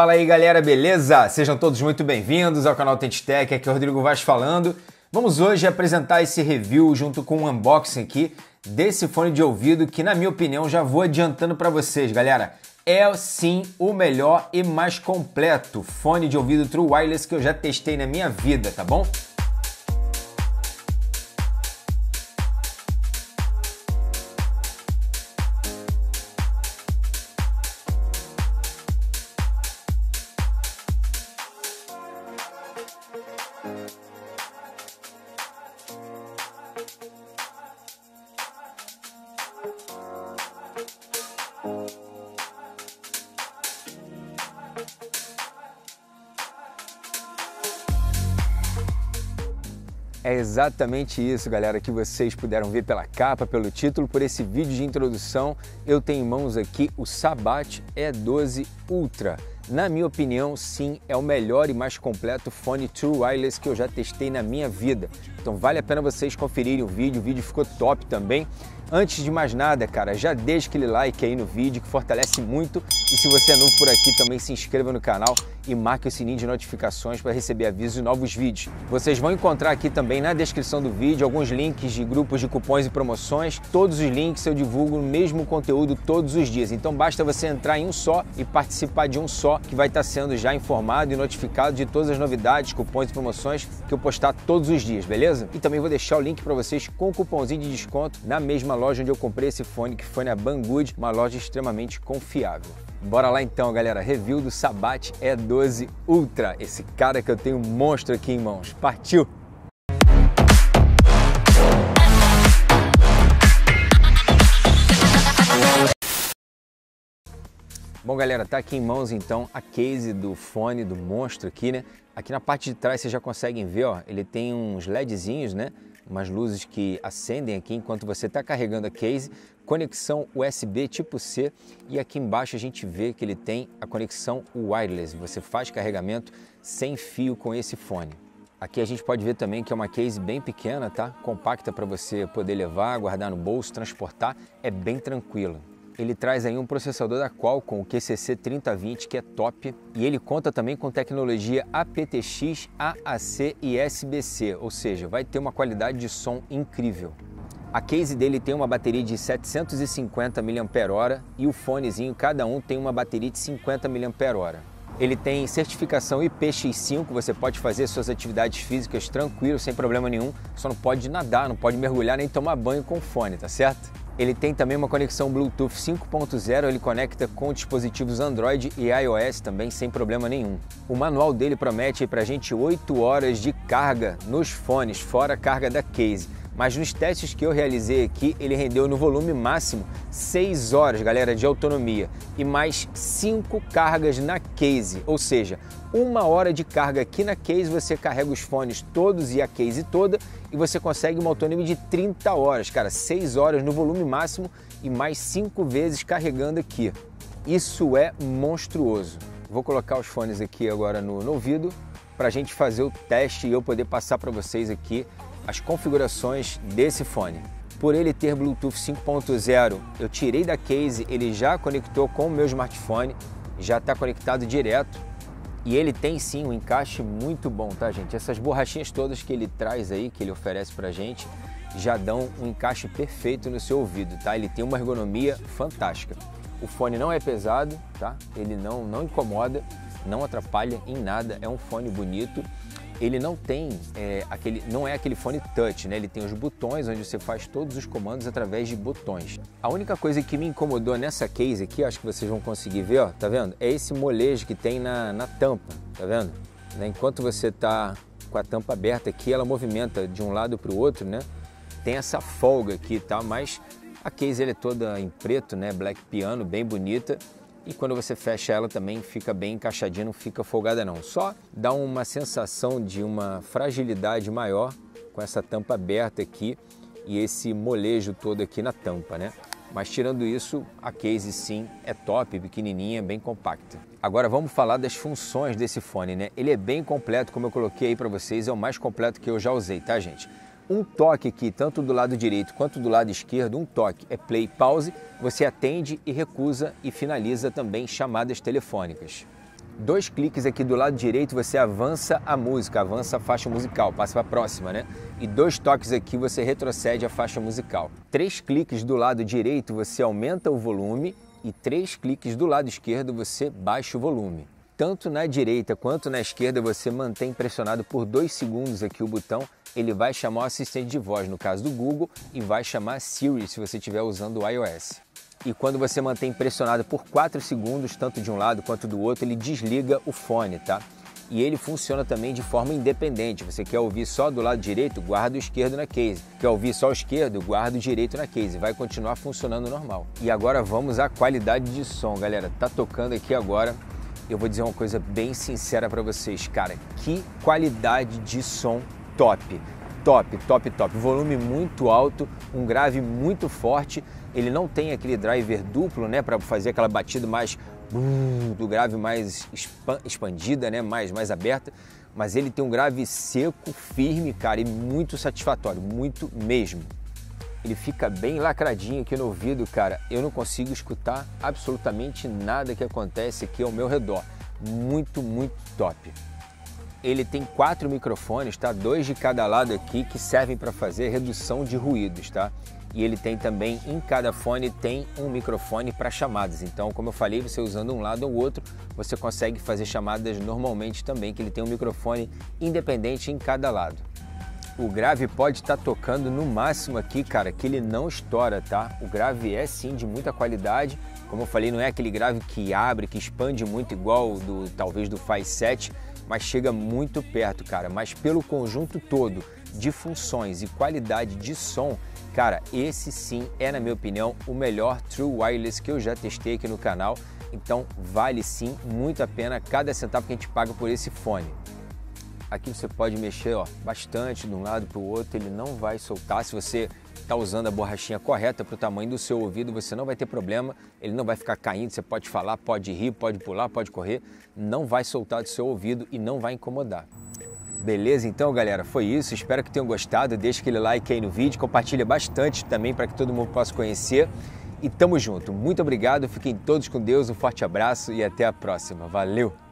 Fala aí galera, beleza? Sejam todos muito bem-vindos ao canal AuthentiTech, aqui é o Rodrigo Vaz falando. Vamos hoje apresentar esse review junto com um unboxing aqui desse fone de ouvido que, na minha opinião, já vou adiantando para vocês, galera. É sim o melhor e mais completo fone de ouvido True Wireless que eu já testei na minha vida, tá bom? É exatamente isso, galera, que vocês puderam ver pela capa, pelo título, por esse vídeo de introdução. Eu tenho em mãos aqui o Sabbat E12 Ultra. Na minha opinião, sim, é o melhor e mais completo fone True Wireless que eu já testei na minha vida. Então vale a pena vocês conferirem o vídeo ficou top também. Antes de mais nada, cara, já deixa aquele like aí no vídeo que fortalece muito. E se você é novo por aqui, também se inscreva no canal e marque o sininho de notificações para receber avisos de novos vídeos. Vocês vão encontrar aqui também na descrição do vídeo alguns links de grupos de cupons e promoções. Todos os links eu divulgo o mesmo conteúdo todos os dias. Então basta você entrar em um só e participar de um só, que vai estar sendo já informado e notificado de todas as novidades, cupons e promoções que eu postar todos os dias, beleza? E também vou deixar o link para vocês com o cupomzinho de desconto na mesma loja onde eu comprei esse fone, que foi na Banggood, uma loja extremamente confiável. Bora lá então, galera. Review do Sabbat E12 Ultra. Esse cara que eu tenho um monstro aqui em mãos. Partiu! Bom, galera, tá aqui em mãos então a case do fone, do monstro aqui, né? Aqui na parte de trás vocês já conseguem ver, ó, ele tem uns LEDzinhos, né? Umas luzes que acendem aqui enquanto você está carregando a case, conexão USB tipo C, e aqui embaixo a gente vê que ele tem a conexão wireless, você faz carregamento sem fio com esse fone. Aqui a gente pode ver também que é uma case bem pequena, tá? Compacta para você poder levar, guardar no bolso, transportar, é bem tranquilo. Ele traz aí um processador da Qualcomm, o QCC3020, que é top. E ele conta também com tecnologia APTX, AAC e SBC, ou seja, vai ter uma qualidade de som incrível. A case dele tem uma bateria de 750 mAh e o fonezinho, cada um tem uma bateria de 50 mAh. Ele tem certificação IPX5, você pode fazer suas atividades físicas tranquilo, sem problema nenhum, só não pode nadar, não pode mergulhar nem tomar banho com o fone, tá certo? Ele tem também uma conexão Bluetooth 5.0, ele conecta com dispositivos Android e iOS também sem problema nenhum. O manual dele promete para a gente 8 horas de carga nos fones, fora a carga da case. Mas nos testes que eu realizei aqui, ele rendeu no volume máximo 6 horas, galera, de autonomia. E mais 5 cargas na case, ou seja, 1 hora de carga aqui na case, você carrega os fones todos e a case toda e você consegue uma autonomia de 30 horas, cara, 6 horas no volume máximo e mais 5 vezes carregando aqui. Isso é monstruoso. Vou colocar os fones aqui agora no ouvido para a gente fazer o teste e eu poder passar para vocês aqui as configurações desse fone. Por ele ter Bluetooth 5.0, eu tirei da case, ele já conectou com o meu smartphone, já está conectado direto e ele tem sim um encaixe muito bom, tá, gente? Essas borrachinhas todas que ele traz aí, que ele oferece pra gente, já dão um encaixe perfeito no seu ouvido, tá? Ele tem uma ergonomia fantástica. O fone não é pesado, tá? Ele não incomoda, não atrapalha em nada, é um fone bonito. Ele não tem não é aquele fone touch, né? Ele tem os botões onde você faz todos os comandos através de botões. A única coisa que me incomodou nessa case aqui, acho que vocês vão conseguir ver, ó, tá vendo? É esse molejo que tem na tampa, tá vendo? Né? Enquanto você tá com a tampa aberta aqui, ela movimenta de um lado para o outro, né? Tem essa folga aqui, tá? Mas a case ela é toda em preto, né? Black piano, bem bonita. E quando você fecha ela também fica bem encaixadinha, não fica folgada não. Só dá uma sensação de uma fragilidade maior com essa tampa aberta aqui e esse molejo todo aqui na tampa, né? Mas tirando isso, a case sim é top, pequenininha, bem compacta. Agora vamos falar das funções desse fone, né? Ele é bem completo, como eu coloquei aí para vocês, é o mais completo que eu já usei, tá, gente? Um toque aqui, tanto do lado direito quanto do lado esquerdo, um toque é play e pause, você atende e recusa e finaliza também chamadas telefônicas. dois cliques aqui do lado direito você avança a música, avança a faixa musical, passa para a próxima, né? E dois toques aqui você retrocede a faixa musical. Três cliques do lado direito você aumenta o volume e três cliques do lado esquerdo você baixa o volume. Tanto na direita quanto na esquerda você mantém pressionado por 2 segundos aqui o botão, ele vai chamar o assistente de voz, no caso do Google, e vai chamar Siri se você estiver usando o iOS. E quando você mantém pressionado por 4 segundos, tanto de um lado quanto do outro, ele desliga o fone, tá? E ele funciona também de forma independente. Você quer ouvir só do lado direito, guarda o esquerdo na case. Quer ouvir só o esquerdo, guarda o direito na case. Vai continuar funcionando normal. E agora vamos à qualidade de som, galera. Tá tocando aqui agora. Eu vou dizer uma coisa bem sincera pra vocês, cara. Que qualidade de som top! Top, top, top. Volume muito alto, um grave muito forte. Ele não tem aquele driver duplo, né, para fazer aquela batida mais do grave mais expandida, né, mais aberta. Mas ele tem um grave seco, firme, cara, e muito satisfatório, muito mesmo. Ele fica bem lacradinho aqui no ouvido, cara. Eu não consigo escutar absolutamente nada que acontece aqui ao meu redor. Muito, muito top. Ele tem 4 microfones, tá? 2 de cada lado aqui, que servem para fazer redução de ruídos, tá? E ele tem também, em cada fone, tem um microfone para chamadas. Então, como eu falei, você usando um lado ou outro, você consegue fazer chamadas normalmente também, que ele tem um microfone independente em cada lado. O grave pode estar tocando no máximo aqui, cara, que ele não estoura, tá? O grave é sim de muita qualidade. Como eu falei, não é aquele grave que abre, que expande muito igual do, talvez, do Faz 7, mas chega muito perto, cara. Mas pelo conjunto todo de funções e qualidade de som, cara, esse sim é, na minha opinião, o melhor True Wireless que eu já testei aqui no canal. Então vale sim muito a pena cada centavo que a gente paga por esse fone. Aqui você pode mexer, ó, bastante de um lado para o outro, ele não vai soltar. Se você está usando a borrachinha correta para o tamanho do seu ouvido, você não vai ter problema, ele não vai ficar caindo, você pode falar, pode rir, pode pular, pode correr, não vai soltar do seu ouvido e não vai incomodar. Beleza? Então, galera, foi isso. Espero que tenham gostado. Deixa aquele like aí no vídeo, compartilha bastante também para que todo mundo possa conhecer. E tamo junto. Muito obrigado, fiquem todos com Deus, um forte abraço e até a próxima. Valeu!